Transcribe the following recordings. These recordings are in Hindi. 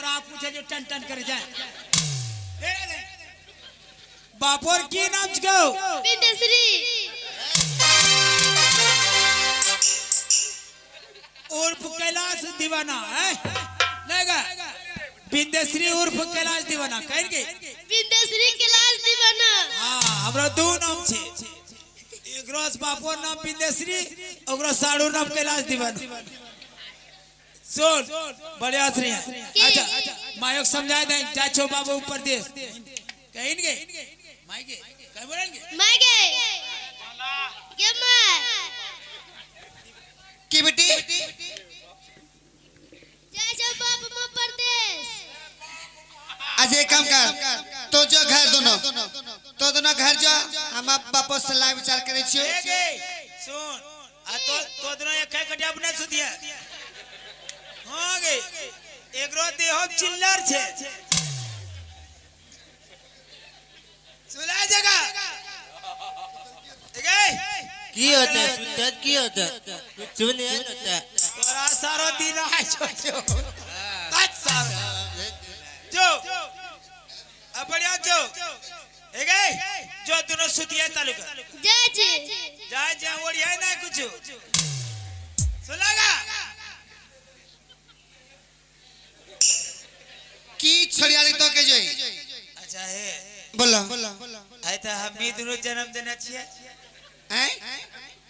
और आप पूछे जो टन टन कर जाए। बापोर की नाम छो बिदेश्वरी उर्फ कैलाश दीवाना है लेगा बिदेश्वरी उर्फ कैलाश दीवाना कहेंगे बिदेश्वरी कैलाश दीवाना। हां हमरा दो नाम छे एक रोज बापोर नाम बिदेश्वरी और साडू नाम कैलाश दीवाना। सुन बढ़िया श्री अच्छा मायक समझाए दे चाचो बाबू ऊपर देश कहेंगे मायके कह बोलेंगे मायके के माय की बेटी चाचो बाबू म परदेश। आज एक काम कर तो जो घर दोनों तो दोनों घर जा हम आप वापस सलाह विचार करे छियो। सुन आ तो दोनों एक कटे अपने सुधिया हो गई एकरो देहो चिल्लर छे सुला जगह की होता सुद्ध की होता सुन यार होता तोरा सारो दिन है छोटो पांच साल जो अपड़िया जो ए गए जो दोनों सुतिया तालुका जय जी जय जय ओड़िया ना कुछ सुलागा की छड़ियाली तो के जई। अच्छा है बोला आय त हमी दोनों जन्म देना छिए हैं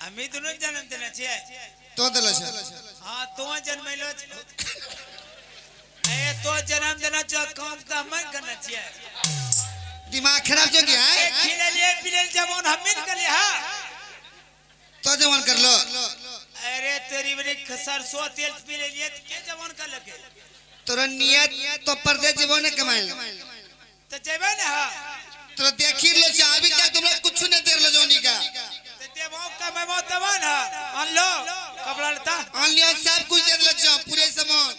हमी दोनों जन्म देना छिए तो देला छ। हां तो जन्म लो ए तो जन्म देना छ काम त मन करना छिए दिमाग खराब छ के है खिले लिए पिले जवान हमिन कर ले। हां तो जवान कर लो अरे तेरी बने सरसों तेल पिले लिए के जवान कर लगे तोरा नियत तो परदेश जीवन कमाए तो जेबे ना तो देखिर लो चाबी का तुमरा कुछ न देर लो जोनी का ते देबो कमाबो तवन अन लो कपड़ा लता अन लियो सब कुछ देर लो छ पूरे सामान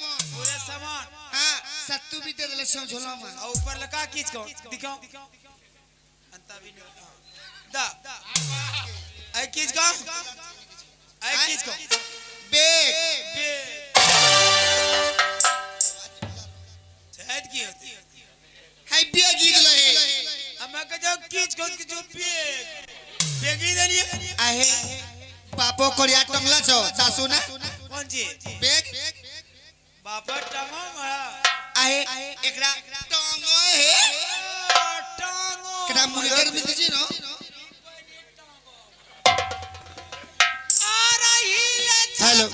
हां सत्तू भी देर लो छ झोला में और ऊपर लगा कीच को दिखाओ अंता भी नहीं दा आई कीच का आई कीच को बेग बेग हेड की होती है बिया गीत लहे अम्मा के जो कीच कोन के जो बिया गीत लिए आहे बापो कोरिया टंगला छो सासू ना कोन जी बेग बापा टंगो मरा आहे एकरा टंगो हे टंगो एकरा मुनिगर में दीजी नो आ रही ले हेलो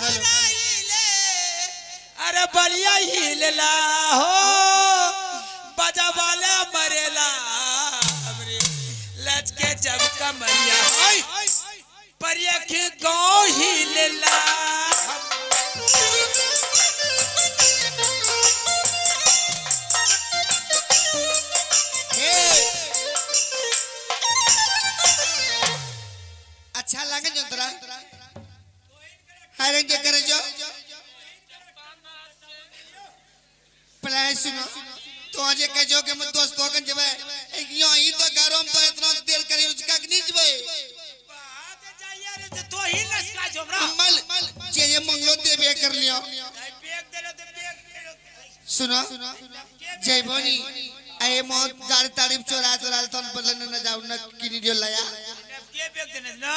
अरे बलिया हिलला हो बजा वाला मरेला हमरे लचके जब कमरिया होय परिया के गांव हिलला हे अच्छा लागे जो तोरा हरे के करे जो पलाय सुनो तो आज के जो के मत दोस्त होकन जबे यही तो गरम तो इतना देर करी उसका नहीं जबे बात जाइए रे तो ही लसका जोमरा मल जे मंगलो देबे कर लियो बेग देलो सुनो जय बनी ए मौत गाड़ी तारीफ चोरा तन बलन न जाऊ न किनी दियो लाया के बेग देने ना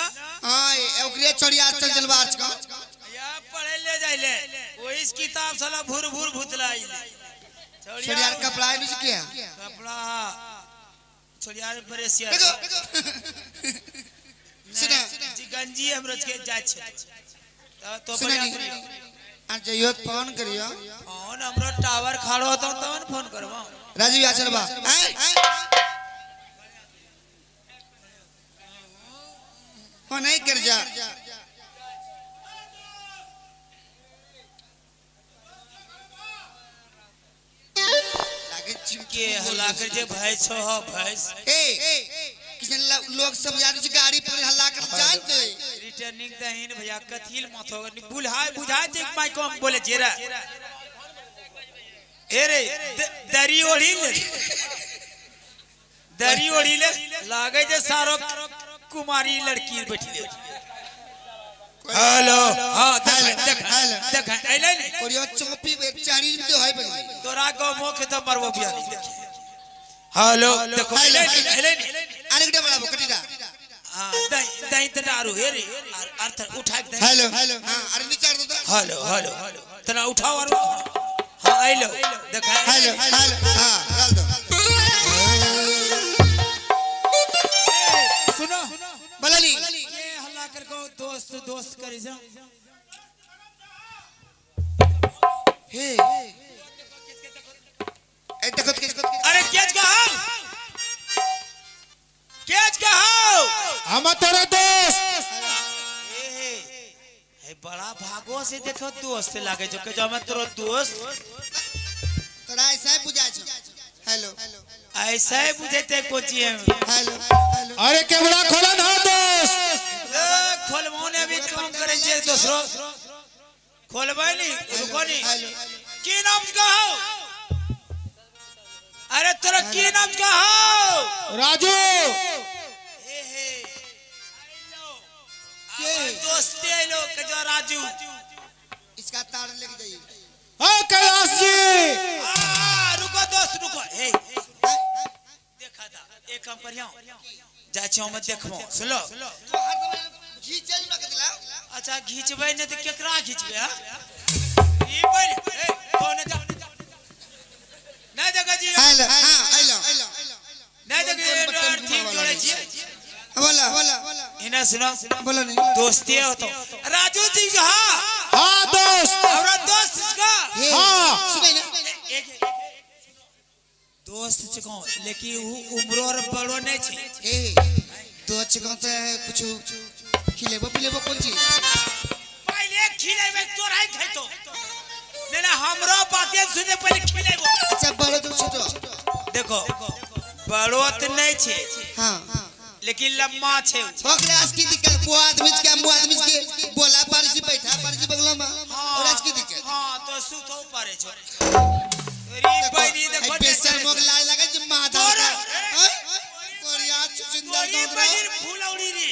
हां ओकरे चोरिया चलवार छ या पढ़े ले जाइले ओइस किताब साला भूर भूर भूतलाई छोड़ियार कपड़ा है बीच क्या कपड़ा छोड़ियार परेशिया सुना जी गंजी हमरो के जाय छे तो बढ़िया आ जइयो फोन करियो फोन हमरो टावर खाड़ो होतो तवन फोन करबो राजीव आचार्य बा फोन नहीं कर जा के हल्ला कर जे भैंस हो भैंस ए किसन लोग सब यार गाड़ी पर हल्ला कर जान दे रिटर्निंग दहिन भैया कथिल मत हो बुलहाय बुझा जे माइक हम बोले जेरा ए रे दरी ओढ़ी ले लागे जे सारो कुमारी लड़की बैठले। हेलो हां देख देख आइले कोरियो चोपी बेचारी तो है तोरा तोरा को मुख तो परवो बिया नहीं देखे। हेलो देखो हेले आरेकटा बाबू कटीटा हां दही तटारू हेरी अर्थ उठा के हेलो हां अरे नीचे तो हेलो हेलो तना उठाओ और हां आइलो देखा हेलो हां डाल दो सुनो बलाली ये हल्ला कर को दोस्त दोस्त कर जा हे अरे कैच कहा हम तोरा दोस्त हे बड़ा भागो से देखो दोस्त लागे जो के हम तोरा दोस्त तोरा ऐसा बुझाय छ हेलो ऐसा बुझेते कोची है हेलो अरे के बड़ा खोलन हो दोस्त खोलमोने भी तुम करे जे दोसरो खोलबाई नहीं रुको नहीं की नाम कहो अरे तेरा की नाम क्या हो राजू दोस्ती है लोग जो राजू इसका तार लग गई कैलाश जी रुको दोस्त रुको हे देखा था एक काम करियो जाचो मत देखो सुनो घीचे ना के दिला अच्छा घीचबे नहीं तो केकरा घीचबे ई पर कोने जा नहीं देखा जी हेलो हां आइलो नहीं देखा ये ठीक जोड़े छी बोला इना सुनो बोला नहीं दोस्ती है तो राजू जी हां हां दोस्त हमरा दोस्त का हां सुने ना दोस्त छको लेकिन उम्र और बड़ो नहीं छी हे दोस्त छको तो कुछ खिलेबो पिलेबो कोन चीज पहले खिलेबे तोराई खैतो नहीं ना हमरा बातें सुने पहले खिलेबो अच्छा बड़ो तो छोटो देखो बड़ो तो नहीं छे हां लेकिन लम्मा छे ओकरे आज की दिक्कत को आदमी के बोला पारसी बैठा पारसी बगला में और आज की दिक्कत हां तो सुतो पारे छो रे बनी देखो पेशल मोग लाज लगे जे माधा और यार चुचिंदा दो बनी फूलौड़ी रे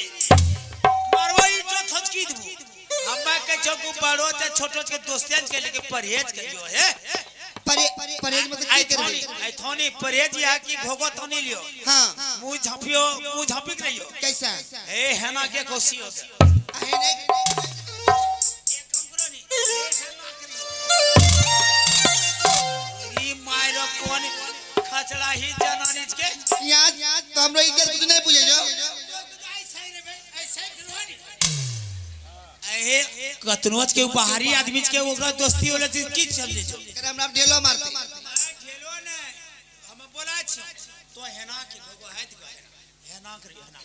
मारवाई तो थचकी दबो अम्मा के चकू बड़ो ते छोटो के दोस्तियां के लेके परहेज करियो है परहेज मत की करबे आई थोनी परहेज या की भोगो थोनी लियो हां मुंह झापियो के लियो कैसा ए हेना के खुशी हो है नहीं एक काम करो नी हेना करियो ई मायरो कोन खचड़ा ही जनानी के याद तो हमरो ई के कुछ नहीं बुझे जो ऐसे रे बे ऐसे करो नी ए कतनोज के बाहरी आदमी के ओकरा दोस्ती होला चीज की चल ले जो हमरा ढेलो मारते ढेलो ने हम बोला छ तो हेना के भगो हाथ का हेना कर हेना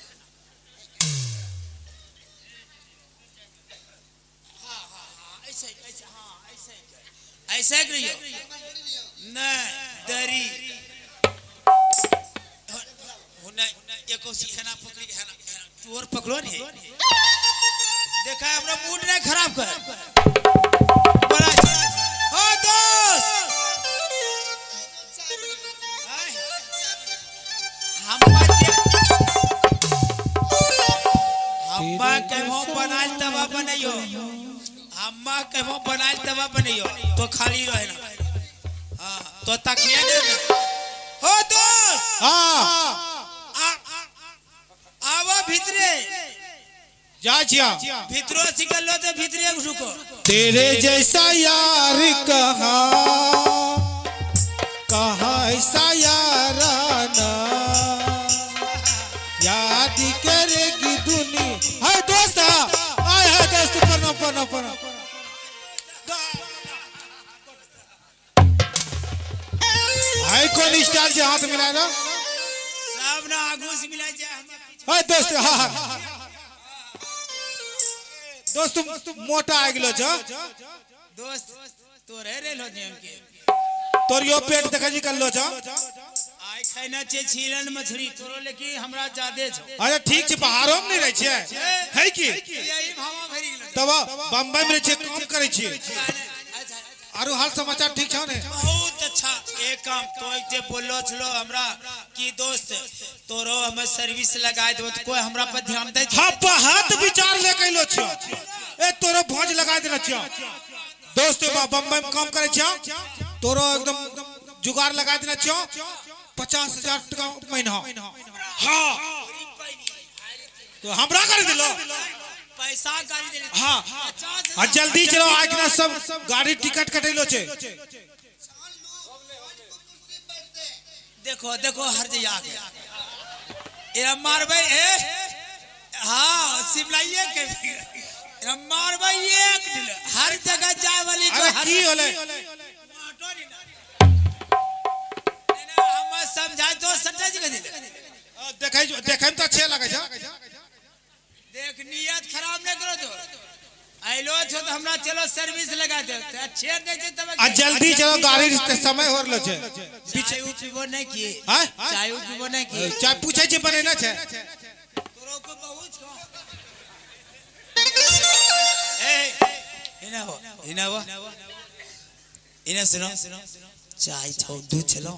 हां हां हां ऐसे हां ऐसे करियो नहीं दरी होने एको सी हेना पकड़ के हेना चोर पकड़ो ने देखा हमरा मूड ने खराब कर बड़ा ओ दोस्त अम्मा केमो बनाल तवा बनइयो अम्मा केमो बनाल तवा बनइयो तो खाली रहे ना हां तो तकिया दे ओ दोस्त हां आवा भीतरे जाचिया भितरो सिकल लो तो भितरे रुको तेरे जैसा यार कहां ऐसा याराना याद करेगी दुनिया हाय दोस्त आए है दोस्त प्रणाम प्रणाम प्रणाम हाय कौन स्टार से हाथ मिलाए ना सब ना आगू से मिला जाए हाय दोस्त हां दोस्त मोटा आ गेलो छ दोस्त तोरे रेलो जेम के तोरियो पेट देखा जी कर लो छ आइ खाइना छे छीलन मछली तोरो लेकिन हमरा ज्यादा छ अरे ठीक छ बाहरो में नहीं रह छे है की यही भावा भरी गेलो तब बंबई में छे काम करे छे आरो हाल समाचार ठीक छ ने बहुत अच्छा एक काम तोय जे बोललो छलो हमरा की दोस्त तोरो हम सर्विस लगाय दो कोई हमरा पर ध्यान दे हां हाथ विचार ले कइलो छ ए तोरो भोज लगाय देना छ दोस्त बा बम्बई में काम करे छ तोरो एकदम जुगाड़ लगा देना चाहो 50,000 टका महीना। हाँ तो हमरा कर दिलो पैसा गाड़ी दे। हाँ जल्दी चलो आज ना सब गाड़ी टिकट कटेलो छे। देखो देखो हर जगह एरा मारबे। हाँ शिमलाइए के एरा मारबे एक दिन हर जगह जाए वाली को की होले ऑटो नहीं ना हम समझा दो सटा जी के देखै देखै में तो अच्छे लगे छ। देख नियत खराब न करो तो आइलो छो तो हमरा चलो सर्विस लगा दे तो अच्छे दे छे तब आ जल्दी चलो गाड़ी के समय होरलो छे। पीछे उ पीबो नहीं की हां चाय उ पीबो नहीं की चाय पूछै छे बने ना छे तोरो को बहुत छो। ए इना सुनो चाय छौ दूध चलो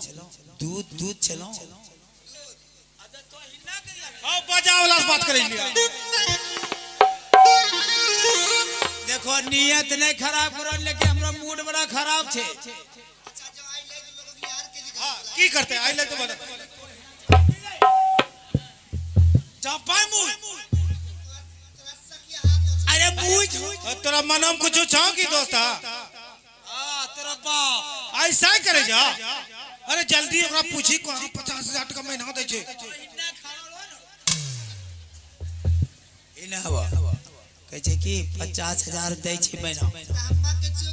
दूध चलो आओ बजा वाला बात करेंगे। देखो नियत नहीं खराब करो लेकिन हमरा मूड बड़ा खराब छे। अच्छा जो आई ले लोग यार के जगह की करते आई ले तो बता जा पाए मुंह। अरे मुंह तोरा मनम कुछ छौ की दोस्त। हां तेरा बाप ऐसा करे जा। अरे जल्दी ओकरा पूछी को 50,000 टका महीना दे छे इना हवा कहे कि 50,000 दे छी महीना।